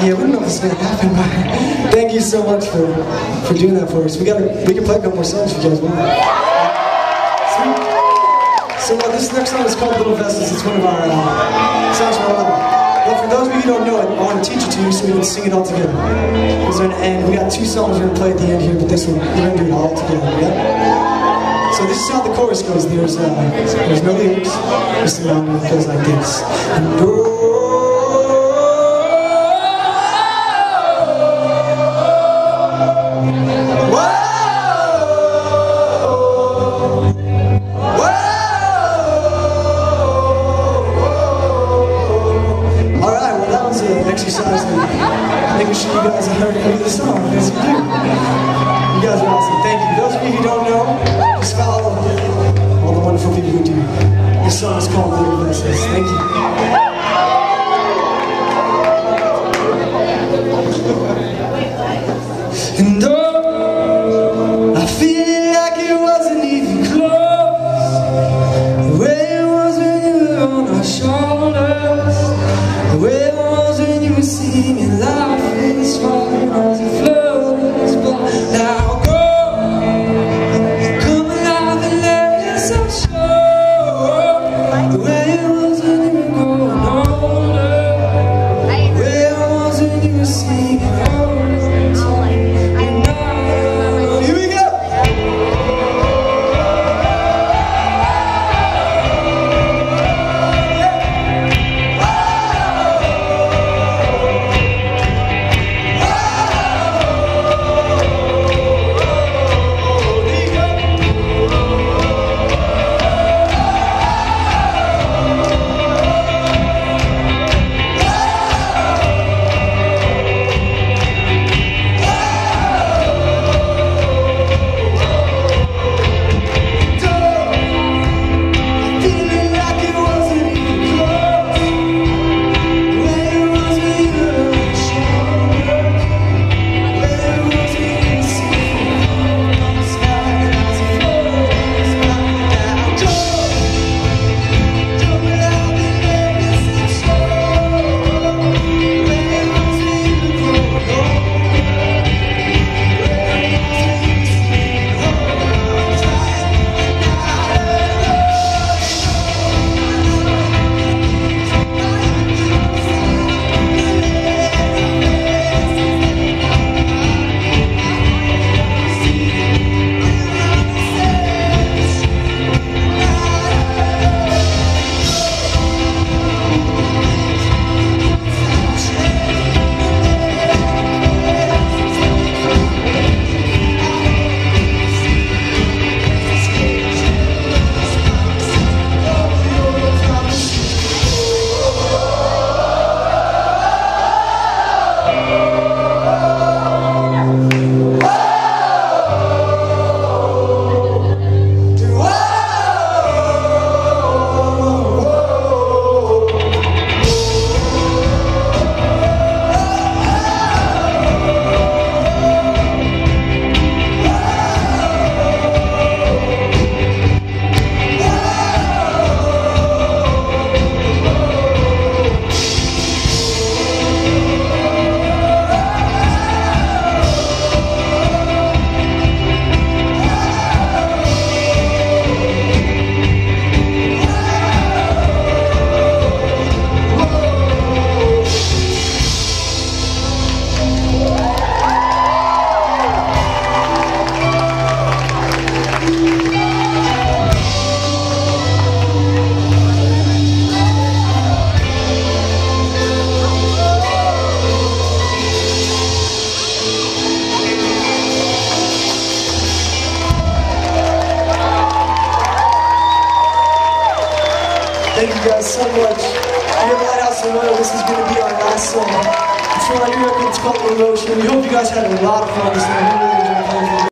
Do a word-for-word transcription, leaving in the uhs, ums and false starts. Yeah, we don't know if it's gonna happen, but thank you so much for for doing that for us. We gotta we can play a couple more songs if you guys want. So, so uh, this next song is called Little Vessels. It's one of our uh, songs from our album. But for those of you who don't know it, I want to teach it to you so we can sing it all together. Because at the end, we got two songs we're gonna play at the end here, but this one we're gonna do it all together. Yeah. So this is how the chorus goes. There's uh, there's no lyrics. This song goes like this. Making sure you guys have heard any of the song. Yes, you do. You guys are awesome. Thank you. Those of you who don't know, just follow all the wonderful people who do. This song is called Little Vessels. Thank you. Thank you guys so much. Here at The Lighthouse and the Whaler, this is going to be our last song. It's from our new record, it's called Emotion. We hope you guys had a lot of fun this night.